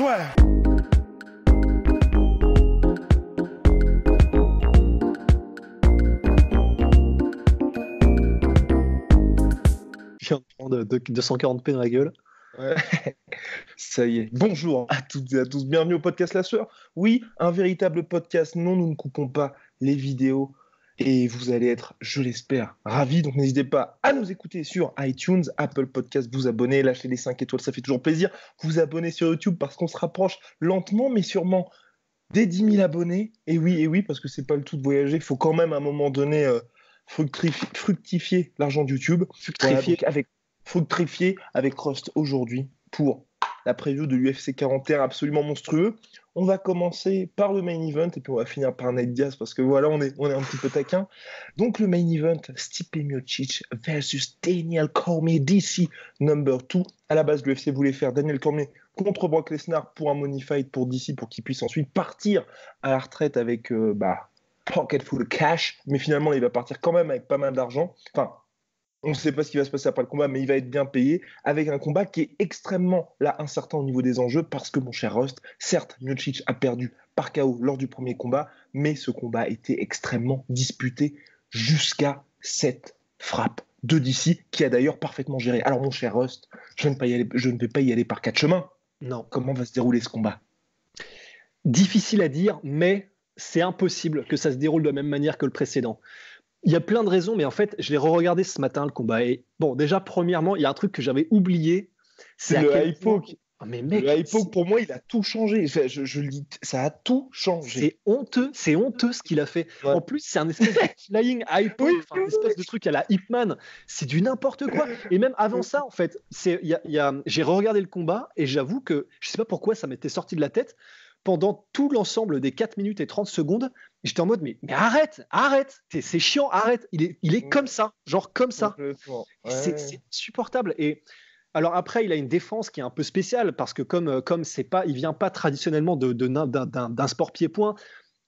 soir. Je viens de prendre 240p dans la gueule. Ouais. Ça y est. Bonjour à toutes et à tous. Bienvenue au podcast La Sueur. Oui, un véritable podcast. Non, nous ne coupons pas les vidéos. Et vous allez être, je l'espère, ravis. Donc n'hésitez pas à nous écouter sur iTunes, Apple Podcast, vous abonner, lâcher les 5 étoiles, ça fait toujours plaisir. Vous abonner sur YouTube parce qu'on se rapproche lentement mais sûrement des 10 000 abonnés. Et oui, parce que c'est pas le tout de voyager. Il faut quand même à un moment donné fructifier l'argent de YouTube. Fructifier avec Rust aujourd'hui pour la preview de l'UFC 41 absolument monstrueux. On va commencer par le main event et puis on va finir par Ned Diaz parce que voilà, on est un petit peu taquin. Donc le main event, Stipe Miocic versus Daniel Cormier, DC number 2. À la base, l'UFC voulait faire Daniel Cormier contre Brock Lesnar pour un money fight pour DC pour qu'il puisse ensuite partir à la retraite avec pocket full of cash. Mais finalement, il va partir quand même avec pas mal d'argent. Enfin, on ne sait pas ce qui va se passer après le combat, mais il va être bien payé avec un combat qui est extrêmement là, incertain au niveau des enjeux parce que, mon cher Rust, certes, Miocic a perdu par KO lors du premier combat, mais ce combat était extrêmement disputé jusqu'à cette frappe de DC qui a d'ailleurs parfaitement géré. Alors, mon cher Rust, je ne vais pas y aller par quatre chemins. Non. Comment va se dérouler ce combat? Difficile à dire, mais c'est impossible que ça se déroule de la même manière que le précédent. Il y a plein de raisons, mais en fait, je l'ai re-regardé ce matin, le combat. Et bon, déjà, premièrement, il y a un truc que j'avais oublié. C'est le hypo. Oh, mais mec, le hypo, pour moi, il a tout changé. Enfin, je le dis, ça a tout changé. C'est honteux ce qu'il a fait. Ouais. En plus, c'est un espèce de flying hypo, un espèce de truc à la Hitman. C'est du n'importe quoi. Et même avant ça, en fait, j'ai re-regardé le combat et j'avoue que je ne sais pas pourquoi ça m'était sorti de la tête. Pendant tout l'ensemble des 4 minutes et 30 secondes, j'étais en mode, mais arrête, c'est chiant, arrête, il est comme ça, genre comme ça. Ouais. C'est insupportable. Et alors après, il a une défense qui est un peu spéciale, parce que comme c'est pas, il vient pas traditionnellement d'un sport pied-point,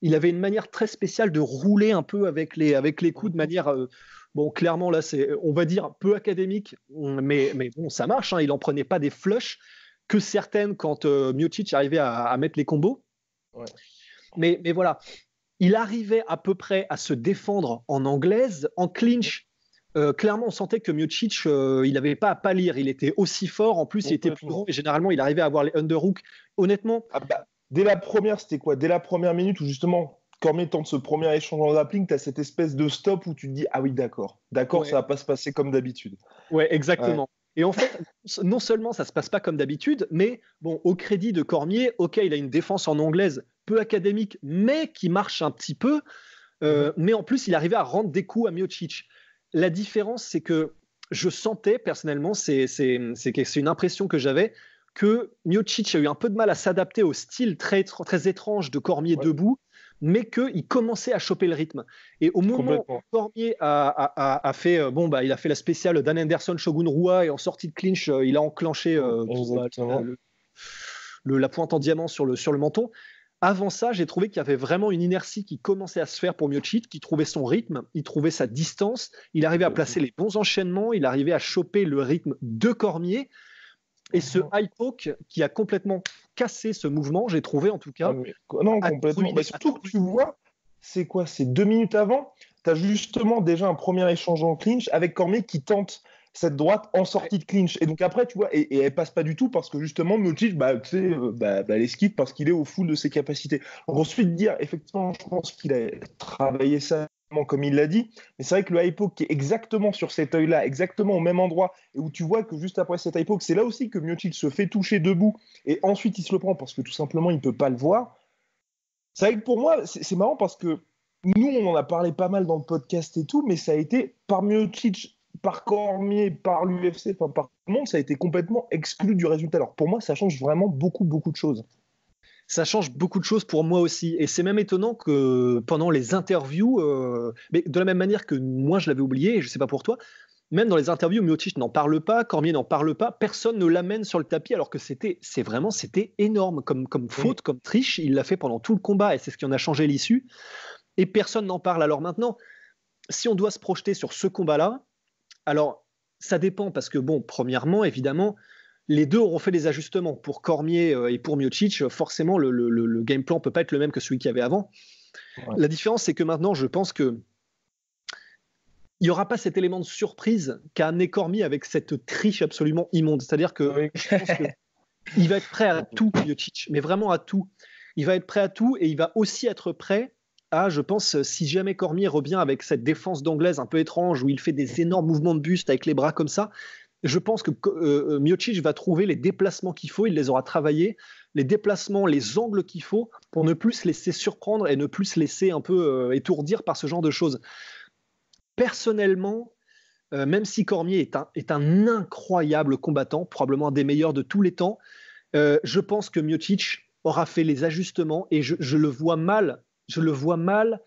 il avait une manière très spéciale de rouler un peu avec les coups de manière... Bon, clairement, là, c'est, on va dire, peu académique, mais bon, ça marche, hein, il n'en prenait pas des flushs, que certaines quand Miocic arrivait à mettre les combos. Ouais. Mais voilà, il arrivait à peu près à se défendre en anglaise, en clinch. Clairement, on sentait que Miocic, il n'avait pas à pâlir. Il était aussi fort. En plus, il était plus grand. Et généralement, il arrivait à avoir les underhooks. Honnêtement... Ah bah, dès la première, c'était quoi? Dès la première minute où justement... Cormier tente ce premier échange en grappling, tu as cette espèce de stop où tu te dis « Ah oui, d'accord, ouais. Ça va pas se passer comme d'habitude. » Ouais, exactement. Ouais. Et en fait, non seulement ça se passe pas comme d'habitude, mais bon, au crédit de Cormier, ok, il a une défense en anglaise peu académique, mais qui marche un petit peu, mais en plus, il arrivait à rendre des coups à Miocic. La différence, c'est que je sentais personnellement, c'est une impression que j'avais, que Miocic a eu un peu de mal à s'adapter au style très, très étrange de Cormier debout, mais qu'il commençait à choper le rythme. Et au moment où Cormier a fait, bon, bah, il a fait la spéciale Dan Anderson, Shogun Rua, et en sortie de clinch, il a enclenché la pointe en diamant sur le menton. Avant ça, j'ai trouvé qu'il y avait vraiment une inertie qui commençait à se faire pour Miocic, qui trouvait son rythme, il trouvait sa distance, il arrivait à placer les bons enchaînements, il arrivait à choper le rythme de Cormier. Et ce high poke qui a complètement cassé ce mouvement, j'ai trouvé en tout cas. Non, complètement. Mais surtout que tu vois, c'est quoi? C'est 2 minutes avant, tu as justement déjà un premier échange en clinch avec Cormier qui tente cette droite en sortie de clinch. Et donc après, tu vois, et elle passe pas du tout parce que justement, Miocic, elle esquive parce qu'il est au full de ses capacités. Donc ensuite, dire, effectivement, je pense qu'il a travaillé ça comme il l'a dit, mais c'est vrai que le high poke qui est exactement sur cet œil-là, exactement au même endroit, et où tu vois que juste après cet high poke, c'est là aussi que Miocic se fait toucher debout, et ensuite il se le prend parce que tout simplement il ne peut pas le voir. C'est vrai que pour moi, c'est marrant parce que nous, on en a parlé pas mal dans le podcast et tout, mais ça a été par Miocic, par Cormier, par l'UFC, enfin par tout le monde, ça a été complètement exclu du résultat. Alors pour moi, ça change vraiment beaucoup, beaucoup de choses. Ça change beaucoup de choses pour moi aussi. Et c'est même étonnant que pendant les interviews, mais de la même manière que moi je l'avais oublié, je ne sais pas pour toi, même dans les interviews, Miocic n'en parle pas, Cormier n'en parle pas, personne ne l'amène sur le tapis alors que c'était énorme comme faute, comme triche. Il l'a fait pendant tout le combat et c'est ce qui en a changé l'issue. Et personne n'en parle. Alors maintenant, si on doit se projeter sur ce combat-là, alors ça dépend parce que bon, premièrement, évidemment, les deux auront fait des ajustements. Pour Cormier et pour Miocic, forcément, le game plan ne peut pas être le même que celui qu'il y avait avant. Ouais. La différence, c'est que maintenant, je pense que il n'y aura pas cet élément de surprise qu'a amené Cormier avec cette triche absolument immonde. C'est-à-dire que oui. Je pense qu'il va être prêt à tout, Miocic, mais vraiment à tout. Il va être prêt à tout et il va aussi être prêt à, je pense, si jamais Cormier revient avec cette défense d'anglaise un peu étrange où il fait des énormes mouvements de buste avec les bras comme ça, je pense que Miocic va trouver les déplacements qu'il faut, il les aura travaillés, les déplacements, les angles qu'il faut pour ne plus se laisser surprendre et ne plus se laisser un peu étourdir par ce genre de choses. Personnellement, même si Cormier est un incroyable combattant, probablement un des meilleurs de tous les temps, je pense que Miocic aura fait les ajustements et je le vois mal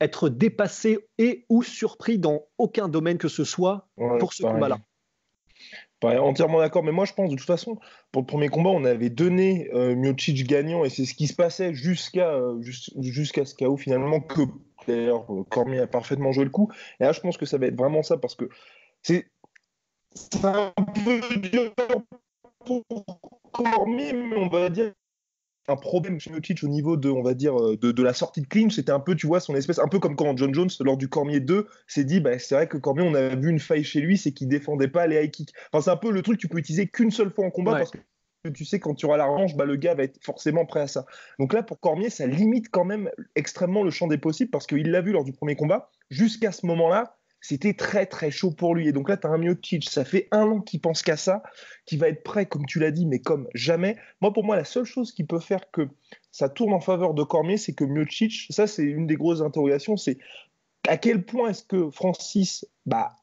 être dépassé et ou surpris dans aucun domaine que ce soit pour ce combat-là. Pareil, entièrement d'accord, mais moi je pense de toute façon pour le premier combat on avait donné Miocic gagnant et c'est ce qui se passait jusqu'à ce KO finalement, que d'ailleurs Cormier a parfaitement joué le coup, et là je pense que ça va être vraiment ça, parce que c'est un peu dur pour Cormier, mais on va dire un problème chez Miocic au niveau de, on va dire, de la sortie de clinch. C'était un peu, tu vois, son espèce, un peu comme quand John Jones, lors du Cormier 2, s'est dit, bah, c'est vrai que Cormier, on a vu une faille chez lui, c'est qu'il défendait pas les high kicks. Enfin, c'est un peu le truc que tu peux utiliser qu'une seule fois en combat, ouais. Parce que tu sais, quand tu auras la revanche, bah, le gars va être forcément prêt à ça. Donc là, pour Cormier, ça limite quand même extrêmement le champ des possibles, parce qu'il l'a vu lors du premier combat, jusqu'à ce moment-là, c'était très très chaud pour lui. Et donc là, tu as un Miocic, ça fait un an qu'il pense qu'à ça, qui va être prêt, comme tu l'as dit, mais comme jamais. Moi, pour moi, la seule chose qui peut faire que ça tourne en faveur de Cormier, c'est que Miocic, ça c'est une des grosses interrogations, c'est à quel point est-ce que Francis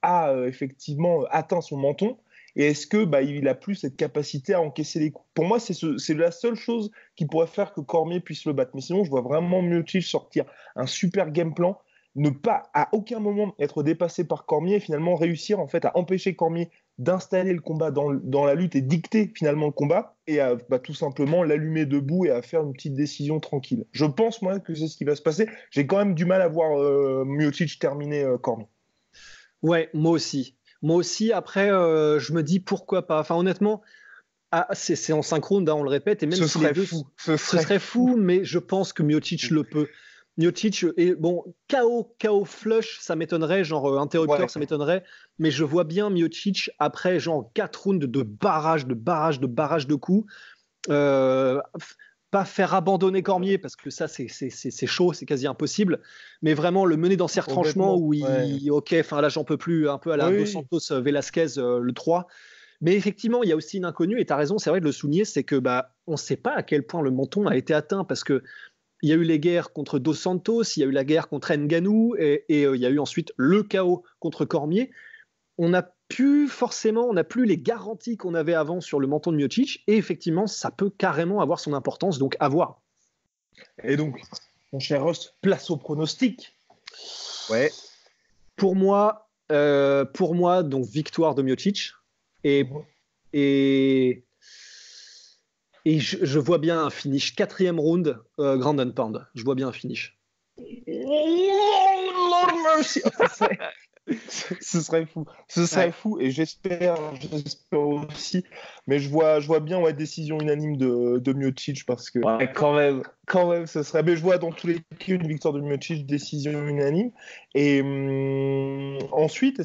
a effectivement atteint son menton, et est-ce que il a plus cette capacité à encaisser les coups. Pour moi, c'est la seule chose qui pourrait faire que Cormier puisse le battre. Mais sinon, je vois vraiment Miocic sortir un super game plan, ne pas à aucun moment être dépassé par Cormier et finalement réussir en fait à empêcher Cormier d'installer le combat dans la lutte et dicter finalement le combat, et à tout simplement l'allumer debout et à faire une petite décision tranquille. Je pense moi que c'est ce qui va se passer. J'ai quand même du mal à voir Miocic terminer Cormier. Ouais, moi aussi après je me dis pourquoi pas, enfin honnêtement. Ah, c'est en synchrone, on le répète, et même ce si serait les deux, fou. Ce serait fou, mais je pense que Miocic le peut. Miocic, et bon, KO flush, ça m'étonnerait, genre interrupteur, ouais. Ça m'étonnerait, mais je vois bien Miocic après genre 4 rounds de barrage de coups, pas faire abandonner Cormier, parce que ça c'est chaud, c'est quasi impossible, mais vraiment le mener dans ses retranchements où il là j'en peux plus, un peu à la Dos Santos Velasquez le 3. Mais effectivement, il y a aussi une inconnue, et tu as raison, c'est vrai de le souligner, c'est que on ne sait pas à quel point le menton a été atteint, parce que il y a eu les guerres contre Dos Santos, il y a eu la guerre contre Ngannou, et il y a eu ensuite le KO contre Cormier. On n'a plus les garanties qu'on avait avant sur le menton de Miocic, et effectivement, ça peut carrément avoir son importance, donc à voir. Et donc, mon cher Ross, place au pronostic. Ouais. Pour moi, donc victoire de Miocic, et je vois bien un finish. 4e round, ground and pound. Je vois bien un finish. Oh, Lord mercy. Ce serait fou. Ce serait fou. Et j'espère aussi. Mais je vois bien décision unanime de Miocic, parce que quand même, ce serait. Mais je vois dans tous les cas une victoire de Miocic, décision unanime. Et ensuite,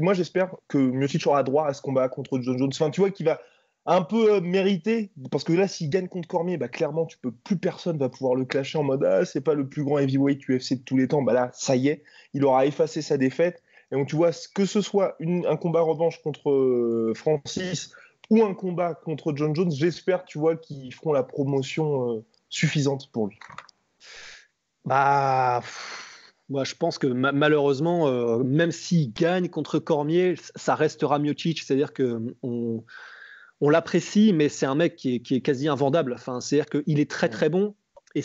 moi, j'espère que Miocic aura droit à ce combat contre John Jones. Enfin, tu vois, qui va un peu mérité, parce que là s'il gagne contre Cormier, clairement plus personne va pouvoir le clasher en mode c'est pas le plus grand heavyweight UFC de tous les temps, là ça y est, il aura effacé sa défaite. Et donc tu vois, que ce soit un combat revanche contre Francis ou un combat contre John Jones, j'espère tu vois qu'ils feront la promotion suffisante pour lui. Moi, je pense que malheureusement, même s'il gagne contre Cormier, ça restera Miocic, c'est-à-dire que on l'apprécie, mais c'est un mec qui est quasi invendable. Enfin, c'est-à-dire qu'il est très très bon. Et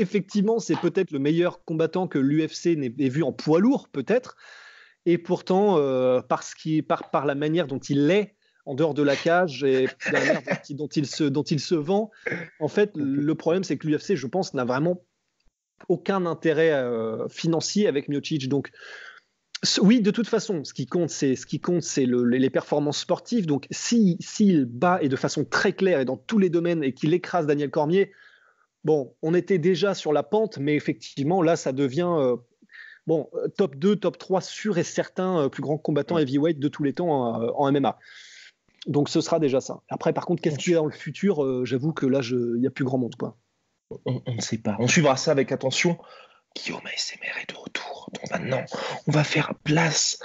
effectivement, c'est peut-être le meilleur combattant que l'UFC n'ait vu en poids lourd, peut-être. Et pourtant, par la manière dont il est en dehors de la cage et la manière dont il se vend, en fait, le problème, c'est que l'UFC, je pense, n'a vraiment aucun intérêt financier avec Miocic. Donc, Oui, de toute façon, ce qui compte, c'est les performances sportives. Donc, s'il bat et de façon très claire et dans tous les domaines et qu'il écrase Daniel Cormier, bon, on était déjà sur la pente, mais effectivement, là, ça devient top 2, top 3, sûr et certain, plus grand combattant heavyweight de tous les temps en MMA. Donc, ce sera déjà ça. Après, par contre, qu'est-ce qu'il y a dans le futur ? J'avoue que là, il n'y a plus grand monde, quoi. On ne sait pas. On suivra ça avec attention. Guillaume ASMR est de retour. Donc maintenant, on va faire place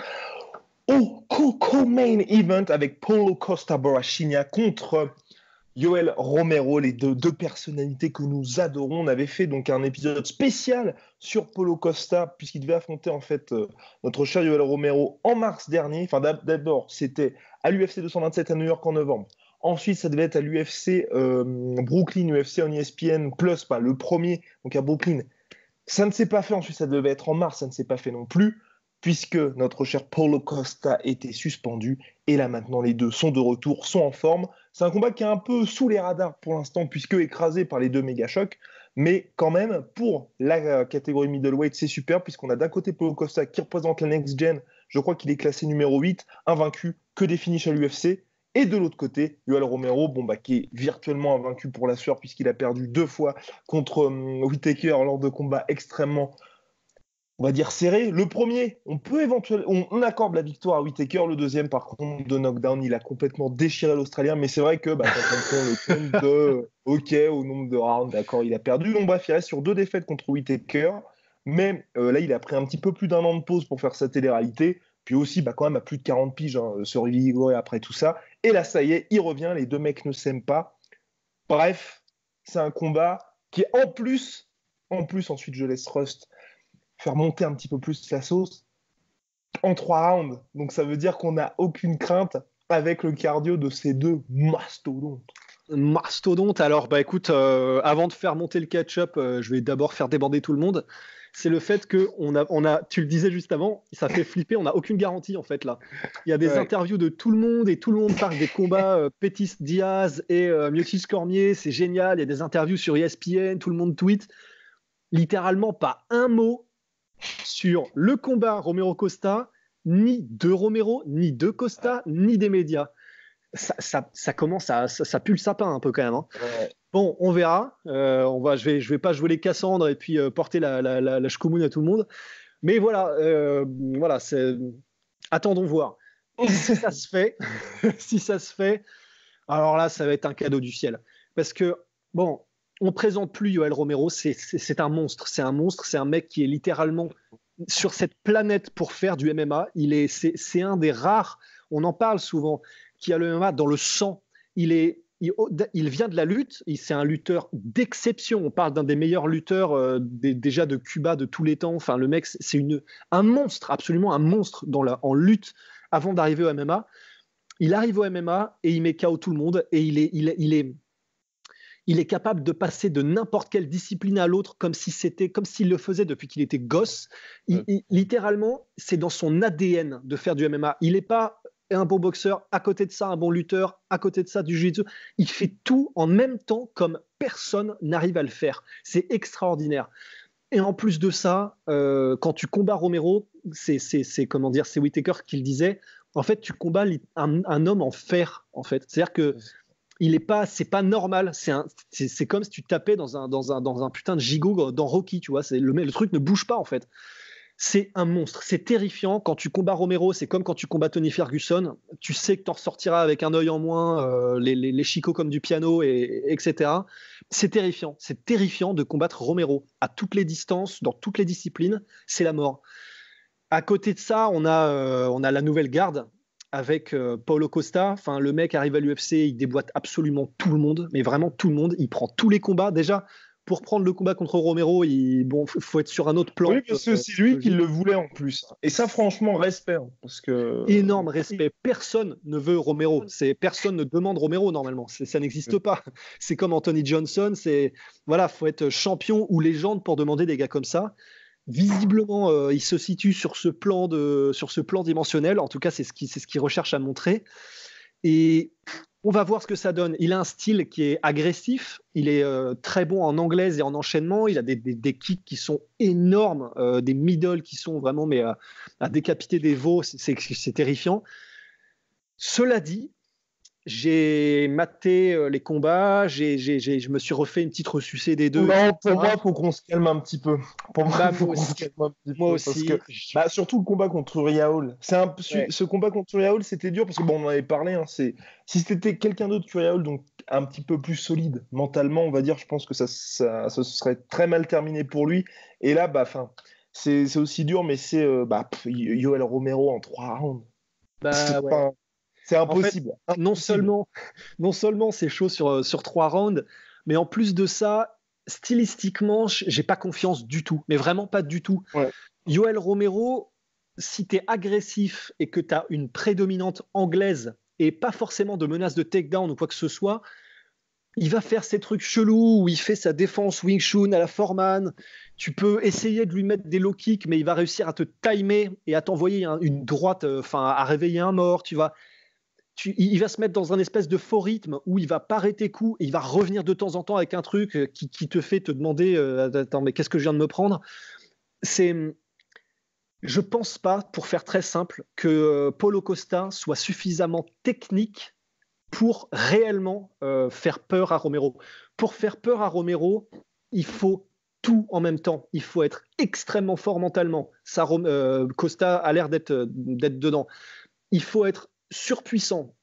au co-main event avec Paulo Costa Borrachinha contre Yoel Romero, les deux personnalités que nous adorons. On avait fait donc un épisode spécial sur Paulo Costa, puisqu'il devait affronter en fait notre cher Yoel Romero en mars dernier. Enfin, d'abord, c'était à l'UFC 227 à New York en novembre. Ensuite, ça devait être à l'UFC Brooklyn, UFC en ESPN+, le premier, donc à Brooklyn. Ça ne s'est pas fait, ensuite ça devait être en mars, ça ne s'est pas fait non plus, puisque notre cher Paulo Costa était suspendu, et là maintenant les deux sont de retour, sont en forme. C'est un combat qui est un peu sous les radars pour l'instant, puisque écrasé par les deux méga-chocs, mais quand même, pour la catégorie middleweight, c'est super, puisqu'on a d'un côté Paulo Costa qui représente la Next Gen, je crois qu'il est classé numéro 8, invaincu, que des finishes à l'UFC, et de l'autre côté, Yoel Romero, qui est virtuellement invaincu pour la Sueur, puisqu'il a perdu 2 fois contre Whittaker lors de combats extrêmement, on va dire, serrés. Le premier, on accorde la victoire à Whittaker. Le deuxième, par contre, de knockdown, il a complètement déchiré l'Australien. Mais c'est vrai que, le compte de au nombre de rounds, d'accord, il a perdu. Donc, bref, il reste sur 2 défaites contre Whittaker. Mais là, il a pris un petit peu plus d'un an de pause pour faire sa télé-réalité. Puis aussi, quand même, à plus de 40 piges, se revigorer après tout ça. Et là, ça y est, il revient, les deux mecs ne s'aiment pas. Bref, c'est un combat qui est en plus, ensuite, je laisse Rust faire monter un petit peu plus la sauce, en 3 rounds. Donc, ça veut dire qu'on n'a aucune crainte avec le cardio de ces deux mastodontes. Alors, écoute, avant de faire monter le catch-up, je vais d'abord faire déborder tout le monde. C'est le fait que on a, tu le disais juste avant, ça fait flipper, on n'a aucune garantie en fait là. Il y a des interviews de tout le monde et tout le monde parle des combats Pettis Diaz et Miocic Cormier, c'est génial, il y a des interviews sur ESPN, tout le monde tweet, littéralement pas un mot sur le combat Romero-Costa, ni de Romero, ni de Costa, ni des médias. Ça commence à ça pue le sapin un peu quand même. Bon, on verra. Je vais pas jouer les Cassandres et puis porter la chkoumoune à tout le monde. Mais voilà. Attendons voir. Si ça se fait, alors là, ça va être un cadeau du ciel. Parce que on présente plus Yoel Romero. C'est un monstre. C'est un mec qui est littéralement sur cette planète pour faire du MMA. C'est un des rares. On en parle souvent. Qui a le MMA dans le sang. Il vient de la lutte, c'est un lutteur d'exception, on parle d'un des meilleurs lutteurs déjà de Cuba de tous les temps, enfin le mec c'est un monstre, absolument un monstre en lutte avant d'arriver au MMA. Il arrive au MMA et il met KO tout le monde et il est capable de passer de n'importe quelle discipline à l'autre comme s'il le faisait depuis qu'il était gosse. Littéralement, c'est dans son ADN de faire du MMA. Il n'est pas un bon boxeur, à côté de ça un bon lutteur, à côté de ça du jiu-jitsu, il fait tout en même temps comme personne n'arrive à le faire, c'est extraordinaire. Et en plus de ça, quand tu combats Romero, c'est Whittaker qui le disait, en fait tu combats un homme en fer en fait, c'est-à-dire que c'est pas normal, c'est comme si tu tapais dans un putain de gigot dans Rocky, tu vois, le truc ne bouge pas en fait. C'est un monstre, c'est terrifiant. Quand tu combats Romero, c'est comme quand tu combats Tony Ferguson. Tu sais que tu en ressortiras avec un œil en moins, les chicots comme du piano, etc. C'est terrifiant de combattre Romero à toutes les distances, dans toutes les disciplines. C'est la mort. À côté de ça, on a la nouvelle garde avec Paulo Costa. Enfin, le mec arrive à l'UFC, il déboîte absolument tout le monde, mais vraiment tout le monde. Il prend tous les combats déjà. Pour prendre le combat contre Romero, faut être sur un autre plan. Oui, parce que c'est lui qui le voulait en plus. Et ça, franchement, respect. Parce que... Énorme respect. Personne ne veut Romero. Personne ne demande Romero, normalement. Ça n'existe pas. C'est comme Anthony Johnson. Faut être champion ou légende pour demander des gars comme ça. Visiblement, il se situe sur ce plan dimensionnel. En tout cas, c'est ce qu'il recherche à montrer. Et... On va voir ce que ça donne. Il a un style qui est agressif. Il est très bon en anglaise et en enchaînement. Il a des kicks qui sont énormes, des middle qui sont vraiment mais à décapiter des veaux. C'est terrifiant. Cela dit, j'ai maté les combats. Je me suis refait une petite ressucée des deux. Non, pour moi, il faut qu'on se calme un petit peu. Pour moi, aussi. Surtout le combat contre Uriahol. Ce combat contre Uriahol, c'était dur parce que bon, on en avait parlé. Si c'était quelqu'un d'autre qu'Uriahol, donc un petit peu plus solide mentalement, on va dire, je pense que ça serait très mal terminé pour lui. Et là, c'est aussi dur, mais c'est Yoel Romero en 3 rounds. C'est impossible. En fait, non seulement c'est chaud sur 3 rounds, mais en plus de ça, stylistiquement, j'ai pas confiance du tout. Mais vraiment pas du tout. Ouais. Yoel Romero, si t'es agressif et que t'as une prédominante anglaise et pas forcément de menace de takedown ou quoi que ce soit, il va faire ces trucs chelous où il fait sa défense Wing Chun à la Foreman. Tu peux essayer de lui mettre des low kicks, mais il va réussir à te timer et à t'envoyer une droite, à réveiller un mort, tu vois. Il va se mettre dans un espèce de faux rythme où il va parer tes coups et il va revenir de temps en temps avec un truc qui te fait te demander attends, mais qu'est-ce que je viens de me prendre? Je pense pas, pour faire très simple, que Paulo Costa soit suffisamment technique pour réellement faire peur à Romero. Pour faire peur à Romero, il faut tout en même temps. Il faut être extrêmement fort mentalement. Costa a l'air d'être dedans. Il faut être surpuissant,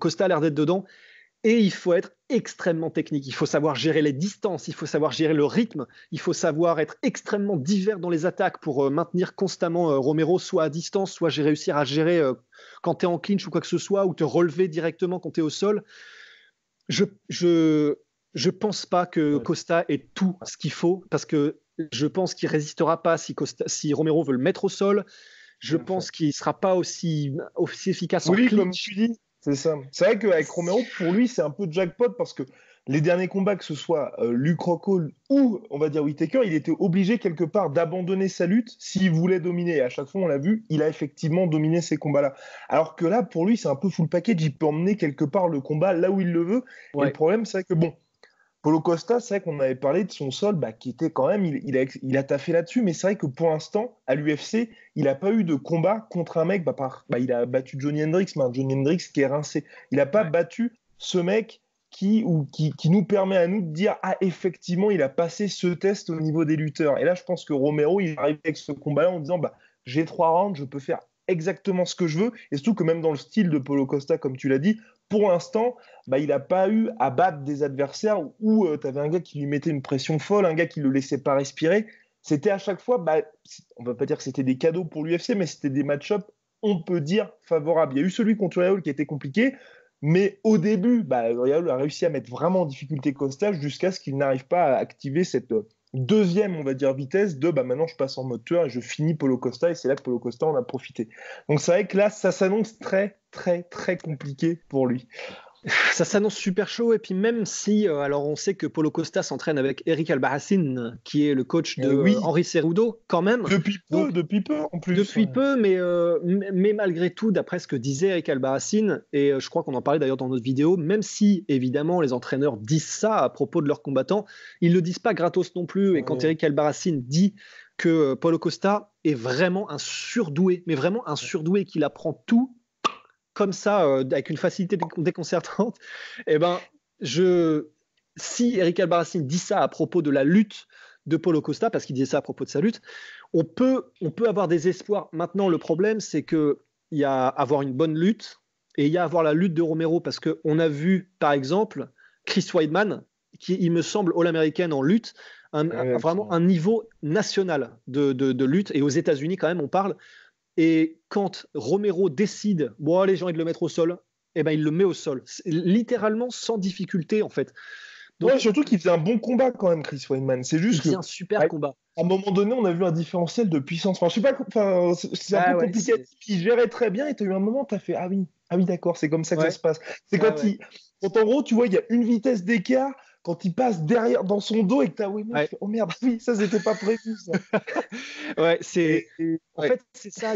Costa a l'air d'être dedans, et il faut être extrêmement technique, il faut savoir gérer les distances, il faut savoir gérer le rythme, il faut savoir être extrêmement divers dans les attaques pour maintenir constamment Romero soit à distance, soit réussir à gérer quand tu es en clinch ou quoi que ce soit, ou te relever directement quand tu es au sol. Je pense pas que Costa ait tout ce qu'il faut, parce que je pense qu'il résistera pas si Romero veut le mettre au sol. Je pense qu'il ne sera pas aussi efficace en clinch. Oui, comme tu dis, c'est ça. C'est vrai qu'avec Romero, pour lui, c'est un peu jackpot parce que les derniers combats, que ce soit Luke Rockhold ou, on va dire, Whittaker, il était obligé quelque part d'abandonner sa lutte s'il voulait dominer. Et à chaque fois, on l'a vu, il a effectivement dominé ces combats-là. Alors que là, pour lui, c'est un peu full package. Il peut emmener quelque part le combat là où il le veut. Ouais. Et le problème, c'est que Paulo Costa, c'est vrai qu'on avait parlé de son sol, qui était quand même, il a taffé là-dessus, mais c'est vrai que pour l'instant, à l'UFC, il n'a pas eu de combat contre un mec, il a battu Johnny Hendricks, mais un Johnny Hendricks qui est rincé. Il n'a pas battu ce mec qui nous permet à nous de dire « Ah, effectivement, il a passé ce test au niveau des lutteurs ». Et là, je pense que Romero, il arrive avec ce combat-là en disant « J'ai 3 rounds, je peux faire exactement ce que je veux ». Et surtout que même dans le style de Paulo Costa, comme tu l'as dit, pour l'instant, il n'a pas eu à battre des adversaires où tu avais un gars qui lui mettait une pression folle, un gars qui ne le laissait pas respirer. C'était à chaque fois, on ne va pas dire que c'était des cadeaux pour l'UFC, mais c'était des match-ups, on peut dire, favorables. Il y a eu celui contre Uriahol qui était compliqué, mais au début, Uriahol a réussi à mettre vraiment en difficulté Costa jusqu'à ce qu'il n'arrive pas à activer cette deuxième, on va dire, vitesse de maintenant je passe en mode tueur et je finis Paulo Costa, et c'est là que Paulo Costa en a profité. Donc c'est vrai que là, ça s'annonce très, très, très compliqué pour lui. Ça s'annonce super chaud, et puis même si, on sait que Paulo Costa s'entraîne avec Eric Albarracin, qui est le coach de Henri Cerudo, quand même. Depuis peu, en plus. Depuis peu, mais malgré tout, d'après ce que disait Eric Albarracin, et je crois qu'on en parlait d'ailleurs dans notre vidéo, même si, évidemment, les entraîneurs disent ça à propos de leurs combattants, ils ne le disent pas gratos non plus, et quand Eric Albarracin dit que Paulo Costa est vraiment un surdoué, mais vraiment un surdoué, qu'il apprend tout, comme ça, avec une facilité déconcertante, si Eric Albarracin dit ça à propos de la lutte de Paulo Costa, parce qu'il disait ça à propos de sa lutte, on peut avoir des espoirs. Maintenant, le problème, c'est qu'il y a avoir une bonne lutte et il y a avoir la lutte de Romero, parce qu'on a vu, par exemple, Chris Weidman, qui, il me semble, All-American en lutte, vraiment un niveau national de lutte, et aux États-Unis quand même, on parle. Et quand Romero décide, allez, j'ai envie de le mettre au sol, il le met au sol. Littéralement sans difficulté, en fait. Donc, surtout qu'il faisait un bon combat quand même, Chris Weidman. C'est juste que c'est un super combat. À un moment donné, on a vu un différentiel de puissance. Enfin, je sais pas, c'est un peu compliqué. Il gérait très bien, et tu as eu un moment, tu as fait ah oui, d'accord, c'est comme ça que ça se passe. C'est quand en gros, tu vois, il y a une vitesse d'écart. Quand il passe derrière dans son dos et que t'as tu fais, oh merde, oui, ça c'était pas prévu ça. En fait c'est ça,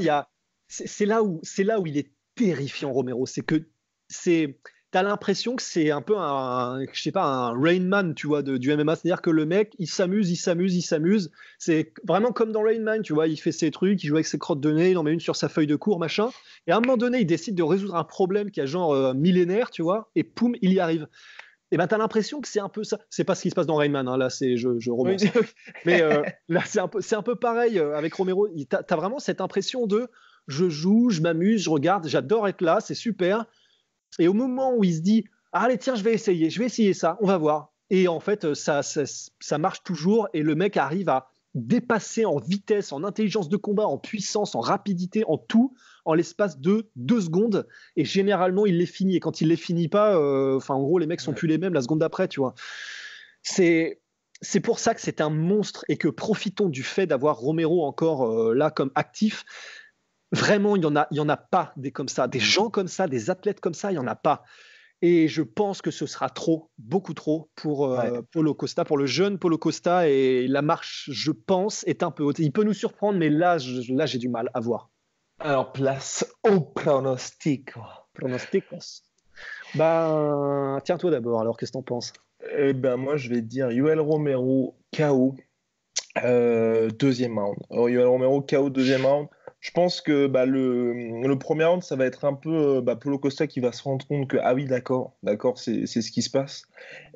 c'est là où il est terrifiant Romero, c'est que c'est t'as l'impression que c'est un peu un Rain Man, tu vois, du MMA. C'est-à-dire que le mec, il s'amuse. C'est vraiment comme dans Rain Man, tu vois. Il fait ses trucs, il joue avec ses crottes de nez, il en met une sur sa feuille de cours, machin. Et à un moment donné, il décide de résoudre un problème qui a genre millénaire, tu vois, et poum, il y arrive. Et ben, t'as l'impression que c'est un peu ça. C'est pas ce qui se passe dans Rain Man, hein. Là, je romance. Oui. Mais là, c'est un peu pareil avec Romero. T'as vraiment cette impression de je joue, je m'amuse, je regarde, j'adore être là, c'est super. Et au moment où il se dit « Allez, tiens, je vais essayer ça, on va voir ». Et en fait, ça marche toujours et le mec arrive à dépasser en vitesse, en intelligence de combat, en puissance, en rapidité, en tout, en l'espace de 2 secondes. Et généralement, il les finit. Et quand il les finit pas, en gros, les mecs sont plus les mêmes la seconde d'après, tu vois. C'est pour ça que c'est un monstre et que profitons du fait d'avoir Romero encore là comme actif. Vraiment, il y en a pas des comme ça, des gens comme ça, des athlètes comme ça, il y en a pas. Et je pense que ce sera trop, beaucoup trop pour Paulo Costa, pour le jeune Paulo Costa. Et la marche, je pense, est un peu haute. Il peut nous surprendre, mais là, j'ai du mal à voir. Alors, place au pronostic. Pronosticos. Ben, tiens-toi d'abord. Alors, qu'est-ce que t'en penses ? Eh ben, moi, je vais dire Yoel Romero KO deuxième round. Alors, Yoel Romero KO deuxième round. Je pense que le premier round, ça va être un peu Paulo Costa qui va se rendre compte que, ah oui, d'accord, c'est ce qui se passe.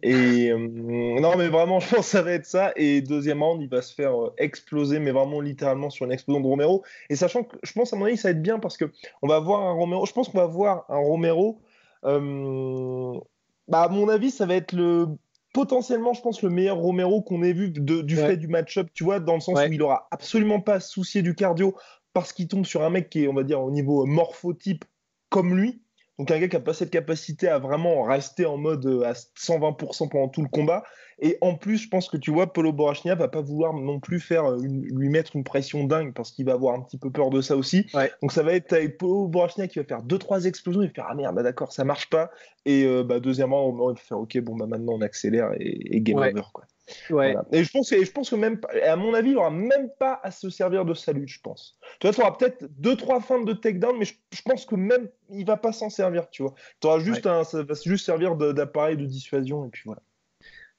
Et non, mais vraiment, je pense que ça va être ça. Et deuxième round, il va se faire exploser, mais vraiment littéralement sur une explosion de Romero. Et sachant que, je pense, à mon avis, ça va être bien parce qu'on va voir un Romero. Je pense qu'on va voir un Romero. À mon avis, ça va être potentiellement, je pense, le meilleur Romero qu'on ait vu fait du match-up, tu vois, dans le sens où il n'aura absolument pas à se soucier du cardio. Parce qu'il tombe sur un mec qui est, on va dire, au niveau morphotype comme lui. Donc un gars qui n'a pas cette capacité à vraiment rester en mode à 120% pendant tout le combat. Et en plus, je pense que tu vois, Paulo Borrachinha va pas vouloir non plus lui mettre une pression dingue parce qu'il va avoir un petit peu peur de ça aussi. Ouais. Donc ça va être avec Paulo Borrachinha qui va faire 2-3 explosions. Il va faire « Ah merde, bah d'accord, ça marche pas ». Et deuxièmement, il va faire « Ok, bon, bah maintenant on accélère et game over ». Quoi. Ouais. Voilà. Et je pense que même, à mon avis, il n'aura même pas à se servir de sa lutte, je pense. Tu vois, tu auras peut-être 2-3 fins de takedown, mais je pense que même il ne va pas s'en servir, tu vois. Ça va juste servir d'appareil de dissuasion, et puis voilà.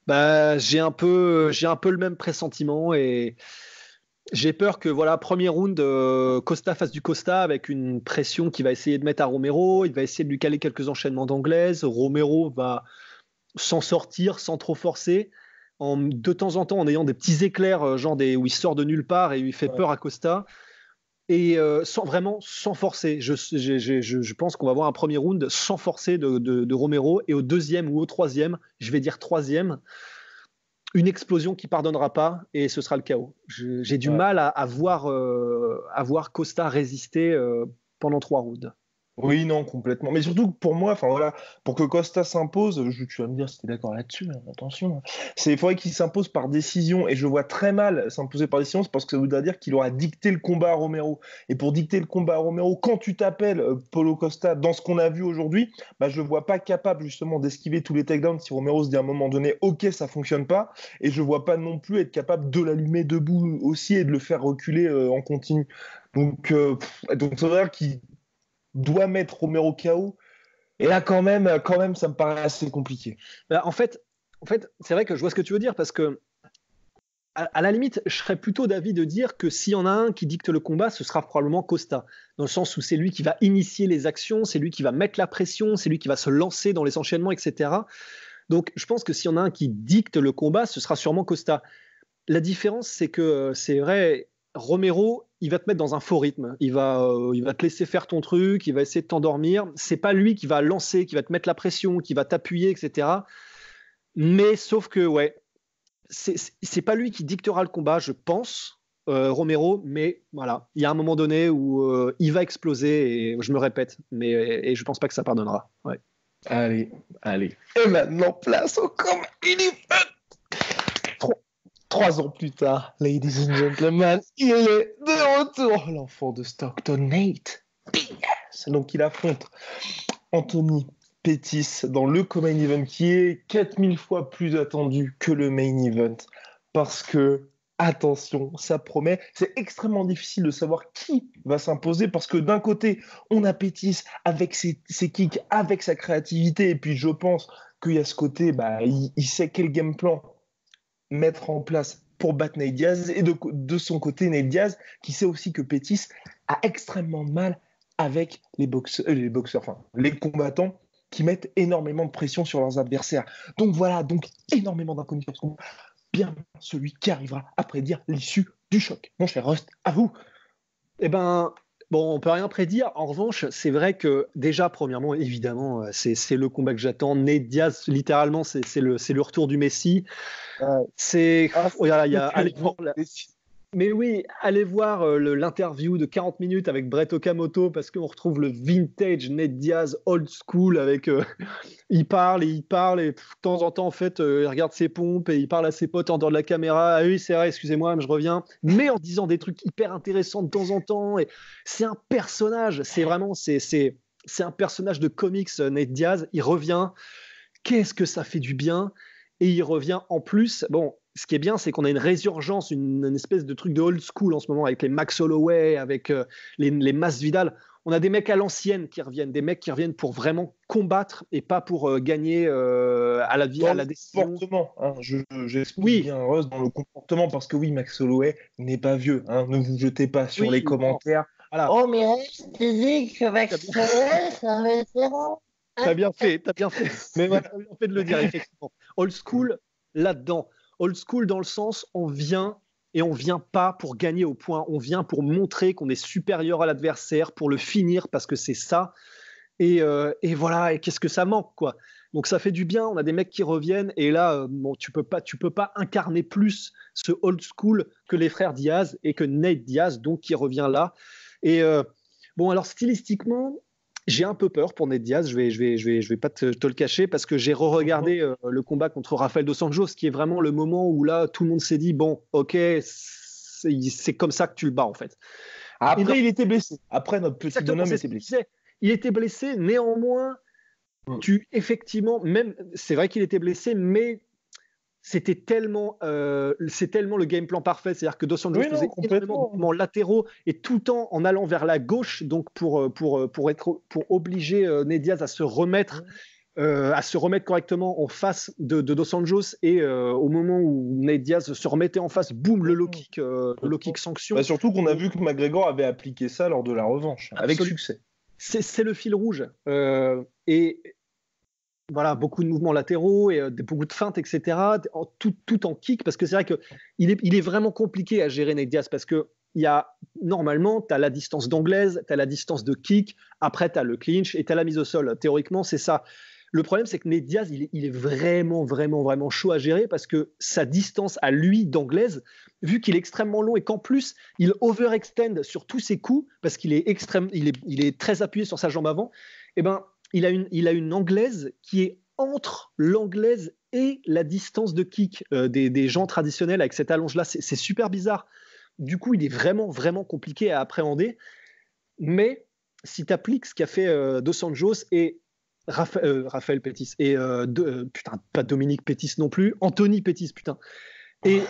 Bah, j'ai un peu le même pressentiment, et j'ai peur que, voilà, premier round, Costa fasse du Costa avec une pression qu'il va essayer de mettre à Romero. Il va essayer de lui caler quelques enchaînements d'anglaise. Romero va s'en sortir sans trop forcer. De temps en temps en ayant des petits éclairs où il sort de nulle part et il fait peur à Costa et sans forcer. Je pense qu'on va avoir un premier round sans forcer de Romero, et au deuxième ou au troisième, je vais dire troisième, une explosion qui ne pardonnera pas et ce sera le chaos. J'ai du mal à voir Costa résister pendant 3 rounds. Oui, non, complètement. Mais surtout pour moi, pour que Costa s'impose, tu vas me dire si tu es d'accord là-dessus, hein, attention. Il faudrait qu'il s'impose par décision, et je vois très mal s'imposer par décision, c'est parce que ça voudrait dire qu'il aura dicté le combat à Romero. Et pour dicter le combat à Romero, quand tu t'appelles Paulo Costa, dans ce qu'on a vu aujourd'hui, je ne vois pas capable justement d'esquiver tous les takedowns si Romero se dit à un moment donné « Ok, ça ne fonctionne pas », et je ne vois pas non plus être capable de l'allumer debout aussi et de le faire reculer en continu. Donc ça veut dire qu'il doit mettre Romero KO, et là quand même ça me paraît assez compliqué. Bah, en fait c'est vrai que je vois ce que tu veux dire, parce que à la limite je serais plutôt d'avis de dire que s'il y en a un qui dicte le combat, ce sera probablement Costa, dans le sens où c'est lui qui va initier les actions, c'est lui qui va mettre la pression, c'est lui qui va se lancer dans les enchaînements, etc. Donc je pense que s'il y en a un qui dicte le combat, ce sera sûrement Costa. La différence, c'est que c'est vrai, Romero, il va te mettre dans un faux rythme, il va te laisser faire ton truc, il va essayer de t'endormir. C'est pas lui qui va lancer, qui va te mettre la pression, qui va t'appuyer, etc. Mais sauf que c'est pas lui qui dictera le combat, je pense, Romero. Mais voilà, il y a un moment donné où il va exploser, et je me répète, mais et je pense pas que ça pardonnera. Ouais. Allez. Et maintenant place au combat unifié. 3 ans plus tard, ladies and gentlemen, il est de retour, l'enfant de Stockton, Ned Diaz. Donc il affronte Anthony Pettis dans le co-main event qui est 4000 fois plus attendu que le main event, parce que attention, ça promet. C'est extrêmement difficile de savoir qui va s'imposer parce que d'un côté, on a Pettis avec ses kicks, avec sa créativité. Et puis, je pense qu'il y a ce côté, il sait quel game plan mettre en place pour battre Ned Diaz. Et de son côté, Ned Diaz, qui sait aussi que Pettis a extrêmement de mal avec les combattants qui mettent énormément de pression sur leurs adversaires. Donc voilà, énormément d'inconnus sur ce combat. Bien celui qui arrivera à prédire l'issue du choc. Mon cher Rust, à vous. Bon, on ne peut rien prédire. En revanche, c'est vrai que déjà, premièrement, évidemment, c'est le combat que j'attends. Ned Diaz, littéralement, c'est le retour du Messi. Mais oui, allez voir l'interview de 40 minutes avec Brett Okamoto parce qu'on retrouve le vintage Ned Diaz old school avec il parle et de temps en temps en fait il regarde ses pompes et il parle à ses potes en dehors de la caméra. Ah oui, c'est vrai, excusez-moi, je reviens. Mais en disant des trucs hyper intéressants de temps en temps et c'est un personnage, c'est un personnage de comics Ned Diaz, il revient. Qu'est-ce que ça fait du bien et il revient en plus. Bon, ce qui est bien, c'est qu'on a une résurgence, une espèce de truc de old school en ce moment avec les Max Holloway, avec les Masvidal. On a des mecs à l'ancienne qui reviennent, des mecs qui reviennent pour vraiment combattre et pas pour gagner à la décision. Hein, j'explique bien Rose dans le comportement parce que oui, Max Holloway n'est pas vieux. Hein, ne vous jetez pas sur les commentaires. Voilà. Oh mais je te dis que Max Holloway, c'est un vétéran. T'as bien fait. Mais voilà, t'as bien fait de le dire effectivement. Old school là-dedans. Old school dans le sens, on vient et on vient pas pour gagner au point. On vient pour montrer qu'on est supérieur à l'adversaire, pour le finir parce que c'est ça. Et voilà, et qu'est-ce que ça manque quoi. Donc ça fait du bien, on a des mecs qui reviennent et là, tu peux pas incarner plus ce old school que les frères Diaz et que Ned Diaz, donc qui revient là. Et bon, alors stylistiquement, j'ai un peu peur pour Ned Diaz, je vais pas te le cacher, parce que j'ai re-regardé le combat contre Rafael dos Anjos, qui est vraiment le moment où là, tout le monde s'est dit, bon, ok, c'est comme ça que tu le bats, en fait. Après, il était blessé. Après, notre petit bonhomme était blessé. Il était blessé, néanmoins, effectivement, même, c'est vrai qu'il était blessé, mais c'est tellement le game plan parfait, c'est-à-dire que Dos Anjos faisait énormément de mouvements latéraux et tout le temps en allant vers la gauche, donc pour obliger Ned Diaz à se remettre correctement en face de Dos Anjos et au moment où Ned Diaz se remettait en face, boum, le low kick sanction. Surtout qu'on a vu que McGregor avait appliqué ça lors de la revanche, avec succès. C'est le fil rouge et voilà, beaucoup de mouvements latéraux et beaucoup de feintes, etc. Tout en kick, parce que c'est vrai qu'il est vraiment compliqué à gérer Ned Diaz, parce que normalement, tu as la distance d'anglaise, tu as la distance de kick, après tu as le clinch et tu as la mise au sol. Théoriquement, c'est ça. Le problème, c'est que Ned Diaz, il est vraiment, vraiment, vraiment chaud à gérer, parce que sa distance à lui d'anglaise, vu qu'il est extrêmement long et qu'en plus, il overextend sur tous ses coups, parce qu'il est il est très appuyé sur sa jambe avant, il a une anglaise qui est entre l'anglaise et la distance de kick des gens traditionnels avec cette allonge-là. C'est super bizarre. Du coup, il est vraiment, vraiment compliqué à appréhender. Mais si tu appliques ce qu'a fait Dos Anjos et Rafael Pettis, et pas Dominique Pettis non plus, Anthony Pettis, putain. Et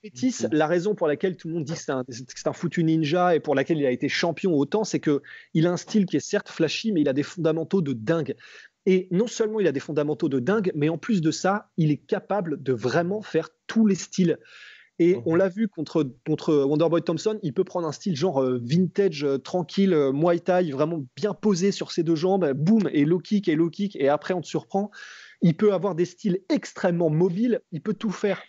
Pettis, la raison pour laquelle tout le monde dit que c'est un foutu ninja et pour laquelle il a été champion autant, c'est qu'il a un style qui est certes flashy, mais il a des fondamentaux de dingue. Et non seulement il a des fondamentaux de dingue, mais en plus de ça, il est capable de vraiment faire tous les styles. Et on l'a vu contre Wonderboy Thompson, il peut prendre un style genre vintage, tranquille, Muay Thai, vraiment bien posé sur ses deux jambes, boum, et low kick, et après on te surprend. Il peut avoir des styles extrêmement mobiles, il peut tout faire.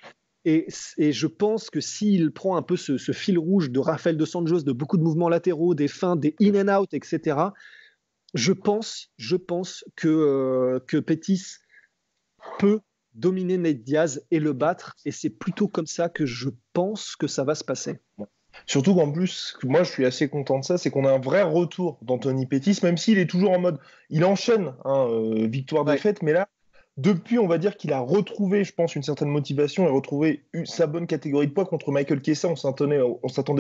Et je pense que s'il prend un peu ce fil rouge de Rafael dos Anjos, de beaucoup de mouvements latéraux, des feintes, des in and out, etc., je pense que Pettis peut dominer Ned Diaz et le battre. Et c'est plutôt comme ça que je pense que ça va se passer. Surtout qu'en plus, moi je suis assez content de ça, c'est qu'on a un vrai retour d'Anthony Pettis, même s'il est toujours en mode, il enchaîne victoire-défaite, mais là, depuis, on va dire qu'il a retrouvé, je pense, une certaine motivation et retrouvé sa bonne catégorie de poids contre Michael Chiesa. On s'attendait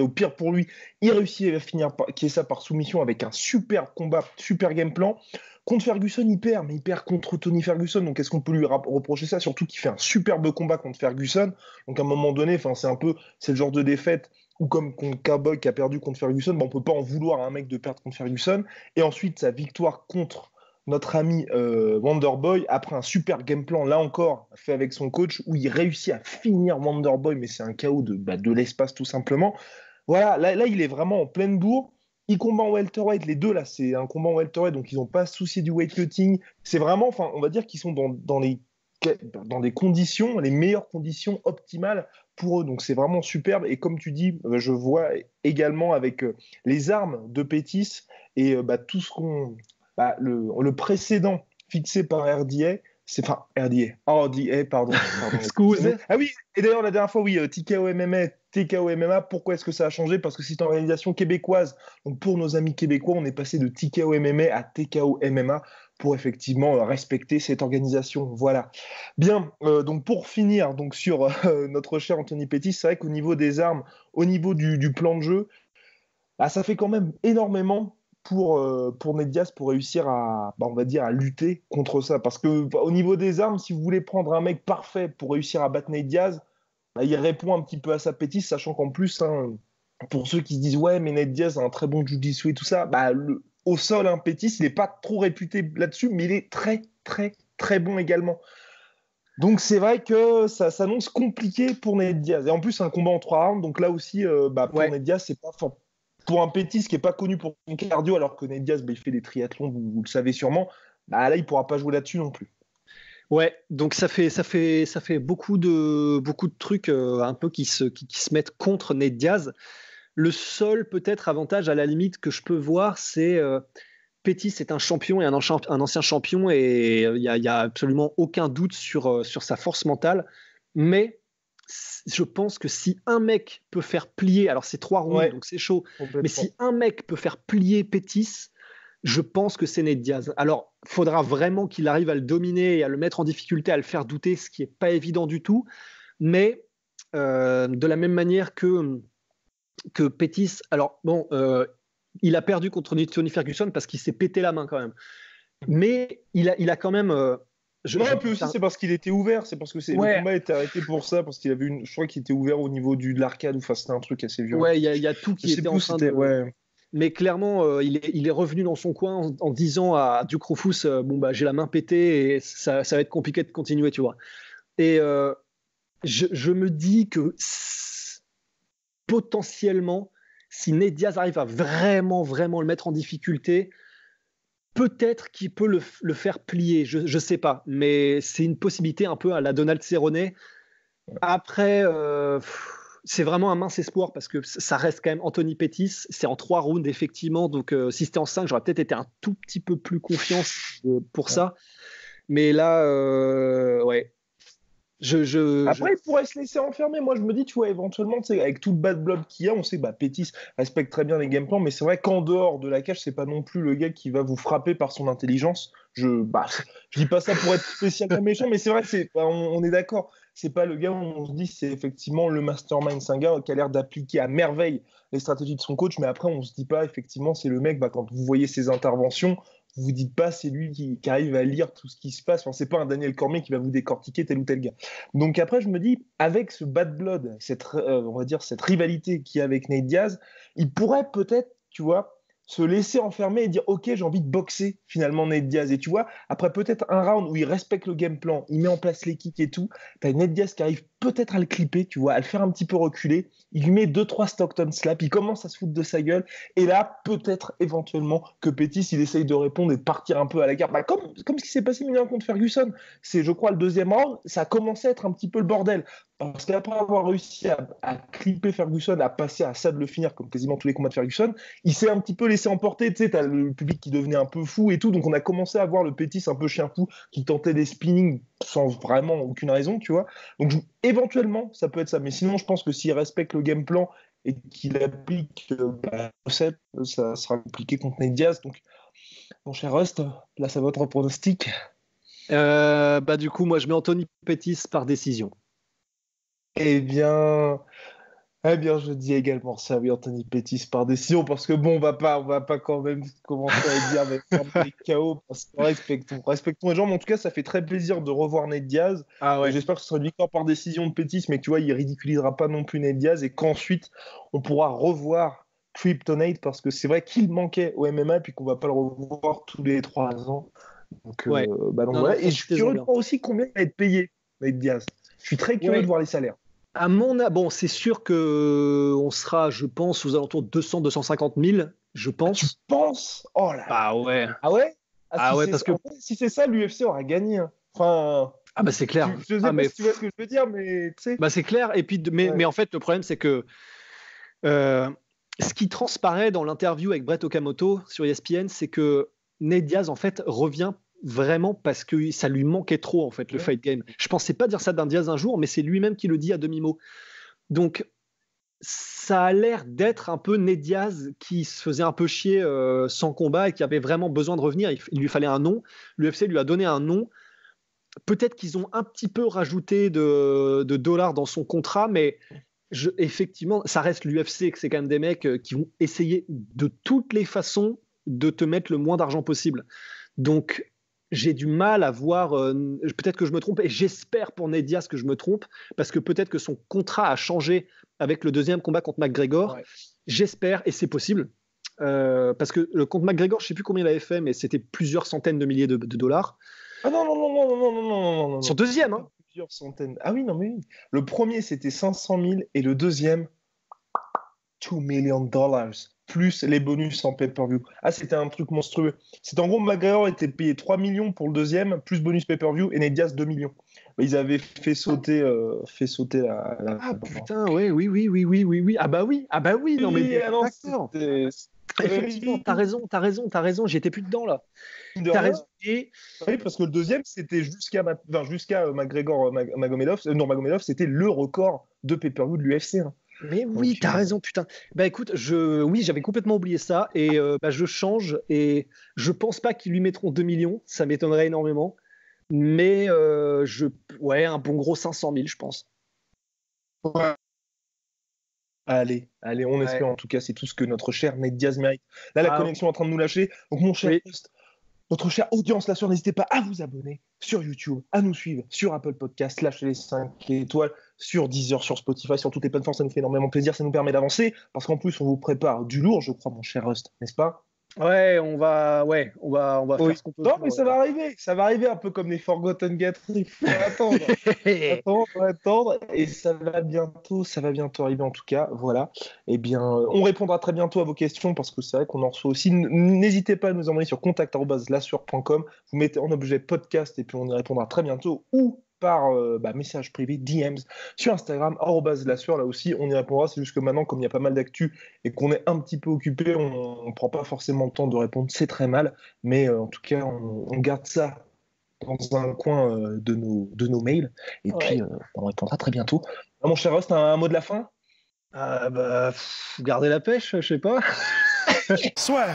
au pire pour lui. Il réussit à finir Chiesa par soumission avec un super combat, super game plan. Contre Ferguson, il perd, mais il perd contre Tony Ferguson. Donc, est-ce qu'on peut lui reprocher ça? Surtout qu'il fait un superbe combat contre Ferguson. Donc, à un moment donné, c'est le genre de défaite ou comme Cowboy qui a perdu contre Ferguson, on ne peut pas en vouloir à un mec de perdre contre Ferguson. Et ensuite, sa victoire contre notre ami Wonderboy, après un super game plan, là encore, fait avec son coach, où il réussit à finir Wonderboy, mais c'est un chaos de l'espace tout simplement. Voilà, là, il est vraiment en pleine bourre. Il combat en welterweight, les deux, là, c'est un combat en welterweight, donc ils n'ont pas soucié du weight cutting. C'est vraiment, on va dire qu'ils sont dans les conditions, les meilleures conditions optimales pour eux. Donc c'est vraiment superbe. Et comme tu dis, je vois également avec les armes de Pettis et tout ce qu'on... le précédent fixé par RDA, pardon. Excusez. Ah oui, et d'ailleurs, la dernière fois, oui, TKO MMA, pourquoi est-ce que ça a changé? Parce que c'est une organisation québécoise. Donc, pour nos amis québécois, on est passé de TKO MMA à TKO MMA pour effectivement respecter cette organisation. Voilà. Bien, donc pour finir donc sur notre cher Anthony Pettis, c'est vrai qu'au niveau des armes, au niveau du plan de jeu, ça fait quand même énormément pour Ned Diaz pour réussir à, on va dire, à lutter contre ça. Parce que au niveau des armes, si vous voulez prendre un mec parfait pour réussir à battre Ned Diaz, il répond un petit peu à sa Pettis, sachant qu'en plus, pour ceux qui se disent « Ouais, mais Ned Diaz a un très bon jiu-jitsu et tout ça », au sol, Pettis, il n'est pas trop réputé là-dessus, mais il est très, très, très bon également. Donc, c'est vrai que ça s'annonce compliqué pour Ned Diaz. Et en plus, c'est un combat en 3 rounds, donc là aussi, pour Ned Diaz, c'est pas fort. Pour un Pettis qui n'est pas connu pour son cardio, alors que Ned Diaz, il fait des triathlons, vous le savez sûrement, là, il ne pourra pas jouer là-dessus non plus. Ouais, donc ça fait beaucoup de trucs un peu qui se mettent contre Ned Diaz. Le seul peut-être avantage à la limite que je peux voir, c'est Pettis est un champion et un ancien champion et il y a absolument aucun doute sur sa force mentale. Mais je pense que si un mec peut faire plier, alors c'est 3 rounds, donc c'est chaud, mais si un mec peut faire plier Pettis, je pense que c'est Ned Diaz. Alors, il faudra vraiment qu'il arrive à le dominer et à le mettre en difficulté, à le faire douter, ce qui n'est pas évident du tout. Mais de la même manière que Pettis... Alors, bon, il a perdu contre Tony Ferguson parce qu'il s'est pété la main quand même. Mais il a quand même... c'est parce qu'il était ouvert. C'est parce que le combat était arrêté pour ça, parce qu'il avait je crois qu'il était ouvert au niveau de l'arcade. C'était un truc assez violent. Ouais, il y a tout qui était en train de... Ouais. Mais clairement, il est revenu dans son coin en disant à Duke Rufus, j'ai la main pétée et ça va être compliqué de continuer, tu vois. Et je me dis que potentiellement, si Ned Diaz arrive à vraiment, vraiment le mettre en difficulté, peut-être qu'il peut le faire plier, je sais pas. Mais c'est une possibilité un peu à la Donald Cerrone. Après... c'est vraiment un mince espoir parce que ça reste quand même Anthony Pettis. C'est en 3 rounds, effectivement. Donc, si c'était en 5, j'aurais peut-être été un tout petit peu plus confiant pour ça. Mais là, Après, il pourrait se laisser enfermer. Moi, je me dis, tu vois, éventuellement, avec tout le bad blood qu'il y a, on sait que Pettis respecte très bien les game plans. Mais c'est vrai qu'en dehors de la cage, c'est pas non plus le gars qui va vous frapper par son intelligence. Je dis pas ça pour être spécialement méchant, mais c'est vrai, on est d'accord. C'est pas le gars où on se dit c'est effectivement le mastermind, c'est un gars qui a l'air d'appliquer à merveille les stratégies de son coach, mais après on se dit pas effectivement c'est le mec, quand vous voyez ses interventions, vous vous dites pas c'est lui qui arrive à lire tout ce qui se passe, c'est pas un Daniel Cormier qui va vous décortiquer tel ou tel gars. Donc après je me dis avec ce bad blood, cette rivalité qu'il y a avec Ned Diaz, il pourrait peut-être, tu vois, se laisser enfermer et dire « Ok, j'ai envie de boxer finalement Ned Diaz ». Et tu vois, après peut-être un round où il respecte le game plan, il met en place les kicks et tout, t'as Ned Diaz qui arrive peut-être à le clipper, tu vois, à le faire un petit peu reculer, il lui met 2-3 Stockton slaps, il commence à se foutre de sa gueule, et là, peut-être éventuellement que Pettis, il essaye de répondre et de partir un peu à la guerre. Comme ce qui s'est passé maintenant contre Ferguson, c'est je crois le 2e round, ça a commencé à être un petit peu le bordel. Parce qu'après avoir réussi à clipper Ferguson, à passer à ça de le finir, comme quasiment tous les combats de Ferguson, il s'est un petit peu laissé emporter, tu sais, t'as le public qui devenait un peu fou et tout, donc on a commencé à voir le Pettis un peu chien fou, qui tentait des spinnings sans vraiment aucune raison, tu vois. Donc éventuellement, ça peut être ça, mais sinon je pense que s'il respecte le game plan et qu'il applique la recette, ça sera compliqué contre Ned Diaz. Donc, mon cher Rust, là ça va être un pronostic. Du coup, moi je mets Anthony Pettis par décision. Eh bien, Eh bien, je dis également servi Anthony Pettis par décision, parce que bon, on va pas quand même commencer à dire avec KO, parce qu'on respectons les gens. Mais en tout cas, ça fait très plaisir de revoir Ned Diaz. Ah ouais. J'espère que ce sera une victoire par décision de Pettis, mais que tu vois, il ridiculisera pas non plus Ned Diaz, et qu'ensuite on pourra revoir Kryptonite, parce que c'est vrai qu'il manquait au MMA, puis qu'on va pas le revoir tous les 3 ans. Donc, ouais. Voilà. Et je suis curieux de voir aussi combien il va être payé, Ned Diaz. Je suis très curieux de voir les salaires. Bon, c'est sûr qu'on sera, je pense, aux alentours de 200-250 000, je pense. Ah, tu penses? Oh là. Ah ouais. Ah ouais. Parce que en fait, si c'est ça, l'UFC aura gagné. Hein. Enfin. Ah bah c'est clair. Je sais pas si tu vois ce que je veux dire, mais tu sais. Bah c'est clair. Et puis, mais en fait, le problème c'est que ce qui transparaît dans l'interview avec Brett Okamoto sur ESPN, c'est que Ned Diaz en fait revient. Vraiment parce que ça lui manquait trop en fait le fight game. Je pensais pas dire ça d'un Diaz un jour, mais c'est lui-même qui le dit à demi-mot. Donc ça a l'air d'être un peu Ned Diaz qui se faisait un peu chier sans combat et qui avait vraiment besoin de revenir. Il lui fallait un nom. L'UFC lui a donné un nom. Peut-être qu'ils ont un petit peu rajouté de dollars dans son contrat, mais effectivement ça reste l'UFC, que c'est quand même des mecs qui vont essayer de toutes les façons de te mettre le moins d'argent possible. Donc j'ai du mal à voir, peut-être que je me trompe, et j'espère pour Ned Diaz que je me trompe, parce que peut-être que son contrat a changé avec le deuxième combat contre McGregor. Ouais. J'espère, et c'est possible, parce que contre McGregor, je ne sais plus combien il avait fait, mais c'était plusieurs centaines de milliers de dollars. Ah non. Son deuxième, hein. Plusieurs centaines. Ah oui, non mais oui. Le premier, c'était 500 000, et le deuxième, $2 million. Plus les bonus en pay-per-view. Ah, c'était un truc monstrueux. C'est en gros, McGregor était payé 3 millions pour le deuxième, plus bonus pay-per-view, et Ned Diaz 2 millions. Ils avaient fait sauter la... Ah putain, oui. Ah bah oui, non mais... Effectivement, t'as raison, j'étais plus dedans là. T'as raison. Et... Oui, parce que le deuxième, c'était jusqu'à McGregor, Magomedov, c'était le record de pay-per-view de l'UFC, hein. Mais oui, t'as raison, putain. Bah écoute, j'avais complètement oublié ça, et je change, et je pense pas qu'ils lui mettront 2 millions, ça m'étonnerait énormément, mais un bon gros 500 000, je pense. Ouais. Allez, on espère en tout cas, c'est tout ce que notre cher Ned Diaz mérite. Là, la connexion est en train de nous lâcher, donc mon cher host, notre chère audience, La Sueur, n'hésitez pas à vous abonner sur YouTube, à nous suivre sur Apple Podcast, lâchez les 5 étoiles, sur Deezer, sur Spotify, sur toutes les plateformes, ça nous fait énormément plaisir, ça nous permet d'avancer, parce qu'en plus, on vous prépare du lourd, je crois, mon cher Rust, n'est-ce pas ? On va faire ce qu'on peut. Non, mais ça va arriver un peu comme les Forgotten Gators, il faut attendre, et ça va bientôt arriver en tout cas, voilà. Eh bien, on répondra très bientôt à vos questions, parce que c'est vrai qu'on en reçoit aussi. N'hésitez pas à nous envoyer sur contact@lasueur.com, vous mettez en objet podcast, et puis on y répondra très bientôt, ou par message privé, DMs, sur Instagram, @lasueur, là aussi, on y répondra. C'est juste que maintenant, comme il y a pas mal d'actu et qu'on est un petit peu occupé, on ne prend pas forcément le temps de répondre, c'est très mal, mais en tout cas, on garde ça dans un coin de nos mails, et puis on répondra très bientôt. Ah, mon cher Ross, un mot de la fin ? Gardez la pêche, je sais pas. Soit